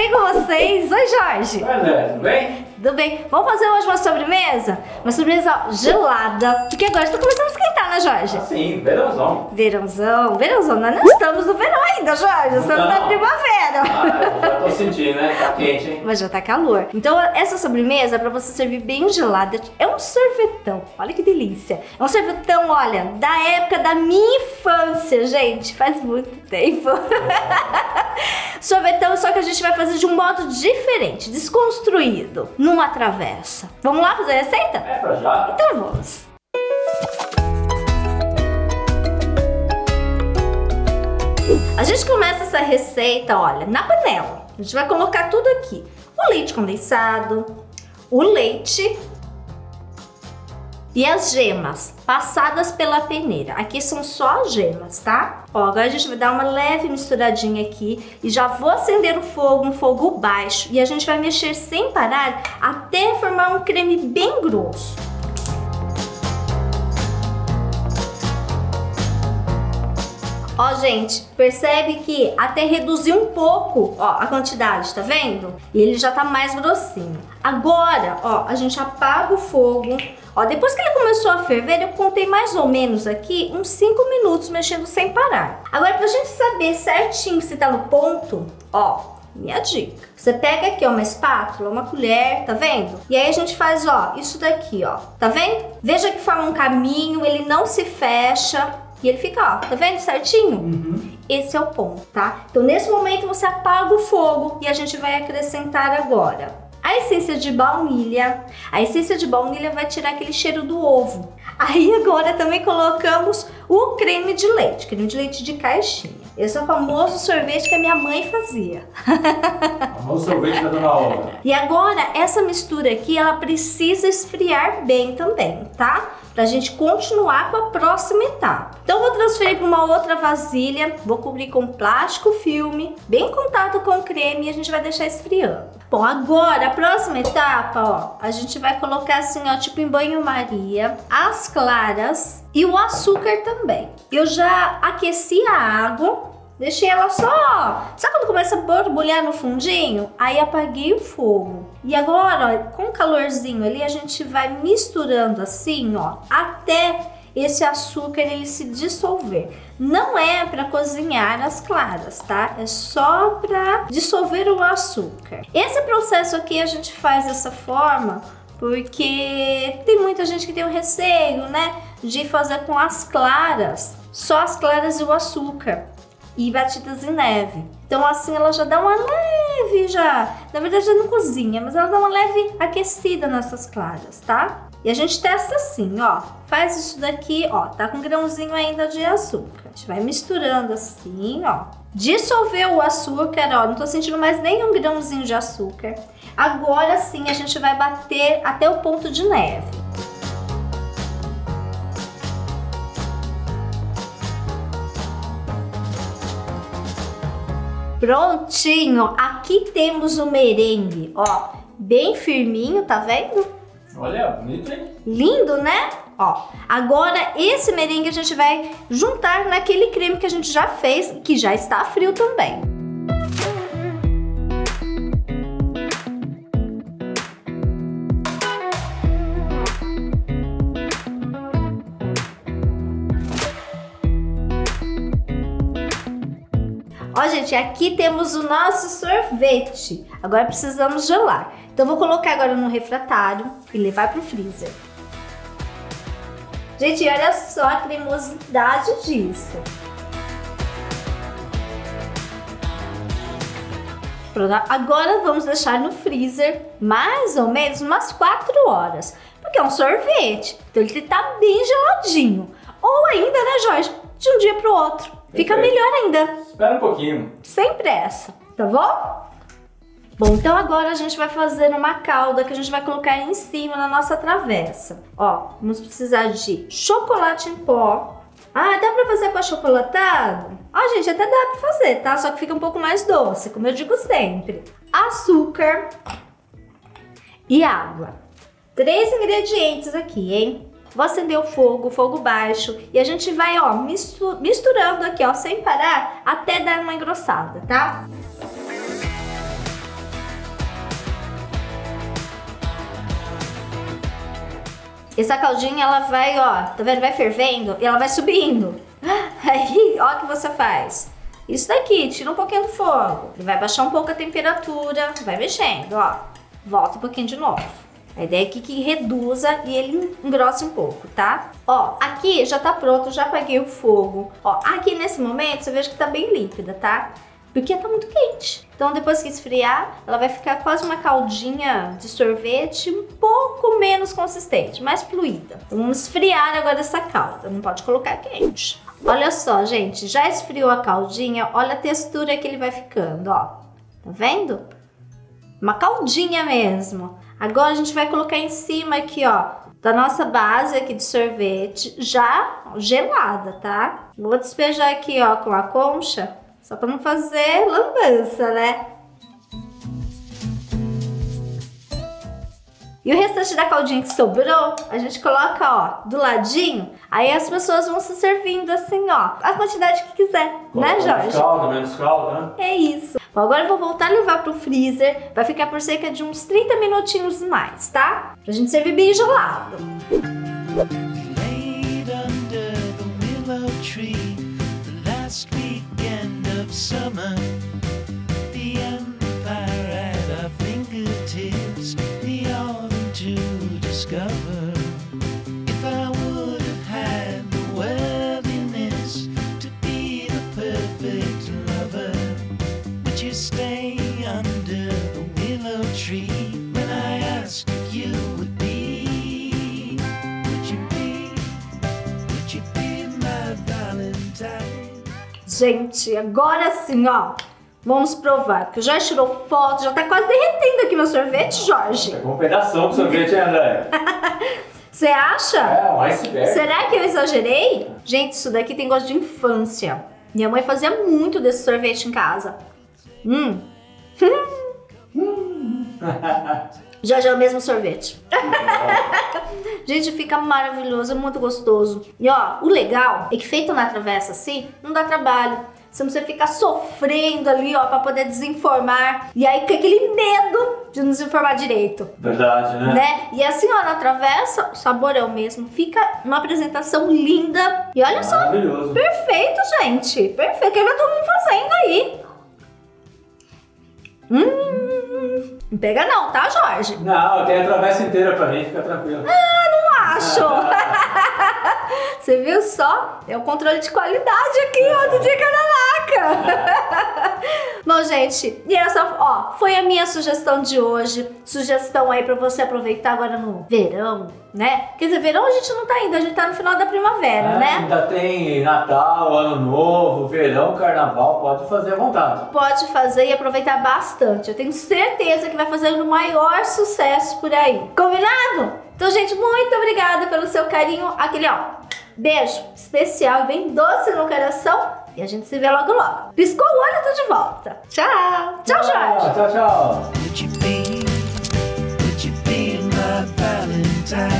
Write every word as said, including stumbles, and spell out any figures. bem com vocês? Oi, Jorge! Oi, André, tudo bem? Tudo bem. Vamos fazer hoje uma sobremesa? Uma sobremesa gelada, porque agora está começando a esquentar, né, Jorge? Ah, sim, verãozão. Verãozão, verãozão. Nós não estamos no verão ainda, Jorge, estamos não. na primavera. Ah, já tô sentindo, né? Tá quente, hein? Mas já tá calor. Então, essa sobremesa, para você servir bem gelada, é um sorvetão. Olha que delícia. É um sorvetão, olha, da época da minha infância, gente. Faz muito tempo. Sorvetão, só que a gente vai fazer de um modo diferente, desconstruído, numa travessa. Vamos lá fazer a receita? É, pra já. Então vamos. A gente começa essa receita, olha, na panela. A gente vai colocar tudo aqui. O leite condensado, o leite e as gemas passadas pela peneira. Aqui são só as gemas, tá? Ó, agora a gente vai dar uma leve misturadinha aqui e já vou acender o fogo, um fogo baixo, e a gente vai mexer sem parar até formar um creme bem grosso. Ó, gente, percebe que até reduzir um pouco, ó, a quantidade, tá vendo? E ele já tá mais grossinho. Agora, ó, a gente apaga o fogo. Ó, depois que ele começou a ferver, eu contei mais ou menos aqui uns cinco minutos mexendo sem parar. Agora, pra gente saber certinho se tá no ponto, ó, minha dica. Você pega aqui, ó, uma espátula, uma colher, tá vendo? E aí a gente faz, ó, isso daqui, ó, tá vendo? Veja que forma um caminho, ele não se fecha e ele fica, ó, tá vendo certinho? Uhum. Esse é o ponto, tá? Então, nesse momento, você apaga o fogo e a gente vai acrescentar agora a essência de baunilha. A essência de baunilha vai tirar aquele cheiro do ovo. Aí agora também colocamos o creme de leite, creme de leite de caixinha. Esse é o famoso sorvete que a minha mãe fazia. O famoso sorvete da Dona Olga. E agora essa mistura aqui, ela precisa esfriar bem também, tá? Pra gente continuar com a próxima etapa. Então eu vou transferir para uma outra vasilha, vou cobrir com plástico filme, bem em contato com o creme, e a gente vai deixar esfriando. Bom, agora a próxima etapa, ó, a gente vai colocar assim, ó, tipo em banho-maria, as claras e o açúcar também. Eu já aqueci a água, deixei ela só, sabe quando começa a borbulhar no fundinho? Aí apaguei o fogo. E agora, ó, com o calorzinho ali, a gente vai misturando assim, ó, até esse açúcar ele se dissolver. Não é para cozinhar as claras, tá? É só para dissolver o açúcar. Esse processo aqui a gente faz dessa forma porque tem muita gente que tem um receio, né, de fazer com as claras, só as claras e o açúcar, e batidas em neve. Então assim ela já dá uma leve, já, na verdade já não cozinha, mas ela dá uma leve aquecida nessas claras, tá? E a gente testa assim, ó, faz isso daqui, ó, tá com grãozinho ainda de açúcar. A gente vai misturando assim, ó, dissolveu o açúcar, ó, não tô sentindo mais nenhum grãozinho de açúcar. Agora sim a gente vai bater até o ponto de neve. Prontinho, aqui temos o merengue, ó, bem firminho, tá vendo? Olha, bonito, hein? Lindo, né? Ó, agora esse merengue a gente vai juntar naquele creme que a gente já fez, que já está frio também. Ó, gente, aqui temos o nosso sorvete. Agora precisamos gelar. Então vou colocar agora no refratário e levar pro freezer. Gente, olha só a cremosidade disso. Pronto, agora vamos deixar no freezer mais ou menos umas quatro horas. Porque é um sorvete, então ele tá bem geladinho. Ou ainda, né, Jorge? De um dia pro outro. Fica melhor ainda. Espera um pouquinho. Sem pressa, tá bom? Bom, então agora a gente vai fazer uma calda que a gente vai colocar em cima na nossa travessa. Ó, vamos precisar de chocolate em pó. Ah, dá pra fazer com achocolatado? Ó, gente, até dá pra fazer, tá? Só que fica um pouco mais doce, como eu digo sempre. Açúcar e água. Três ingredientes aqui, hein? Vou acender o fogo, fogo baixo, e a gente vai, ó, misturando aqui, ó, sem parar, até dar uma engrossada, tá? Essa caldinha, ela vai, ó, tá vendo? Vai fervendo e ela vai subindo. Aí, ó, o que você faz? Isso daqui, tira um pouquinho do fogo. Ele vai baixar um pouco a temperatura, vai mexendo, ó. Volta um pouquinho de novo. A ideia é que, que reduza e ele engrosse um pouco, tá? Ó, aqui já tá pronto, já apaguei o fogo. Ó, aqui nesse momento, você veja que tá bem líquida, tá? Porque tá muito quente. Então, depois que esfriar, ela vai ficar quase uma caldinha de sorvete, um pouco menos consistente, mais fluida. Então, vamos esfriar agora essa calda, não pode colocar quente. Olha só, gente, já esfriou a caldinha, olha a textura que ele vai ficando, ó. Tá vendo? Uma caldinha mesmo. Agora a gente vai colocar em cima aqui, ó, da nossa base aqui de sorvete, já gelada, tá? Vou despejar aqui, ó, com a concha. Só para não fazer lambança, né? E o restante da caldinha que sobrou, a gente coloca, ó, do ladinho. Aí as pessoas vão se servindo assim, ó, a quantidade que quiser, bom, né, Jorge? Calda, menos calda, né? É isso. Bom, agora eu vou voltar a levar pro freezer. Vai ficar por cerca de uns trinta minutinhos mais, tá? Pra gente servir bem gelado. Summer, the empire at our fingertips, the autumn to discover. If I would have had the worthiness to be the perfect lover, would you stay under the willow tree when I asked if you would be? Would you be? Would you be my Valentine? Gente, agora sim, ó, vamos provar, porque já tirou foto, já tá quase derretendo aqui meu sorvete, Jorge. Pegou um pedação do sorvete, né, André? Você acha? É, um iceberg. Será que eu exagerei? Gente, isso daqui tem gosto de infância. Minha mãe fazia muito desse sorvete em casa. Hum. Hum. Já já é o mesmo sorvete. Gente, fica maravilhoso, é muito gostoso. E ó, o legal é que feito na travessa assim, não dá trabalho. Você não precisa ficar sofrendo ali, ó, pra poder desenformar. E aí fica aquele medo de não desenformar direito. Verdade, né? né? E assim, ó, na travessa, o sabor é o mesmo. Fica uma apresentação linda. E olha só. Maravilhoso. Perfeito, gente. Perfeito. Que vai todo mundo fazendo aí. Hum, não pega não, tá, Jorge? Não, tem a travessa inteira pra mim, fica tranquilo. Ah, não acho! Você viu só? É o controle de qualidade aqui, ó, do Dica da Laca. Bom, gente, e essa, ó, foi a minha sugestão de hoje. Sugestão aí pra você aproveitar agora no verão, né? Quer dizer, verão a gente não tá ainda, a gente tá no final da primavera, é, né? Ainda tem Natal, Ano Novo, verão, Carnaval, pode fazer à vontade. Pode fazer e aproveitar bastante. Eu tenho certeza que vai fazer o maior sucesso por aí. Combinado? Então, gente, muito obrigada pelo seu carinho. Aquele, ó, beijo especial e bem doce no coração. E a gente se vê logo logo. Piscou o olho, eu tô de volta. Tchau. Tchau, Jorge. Tchau, tchau.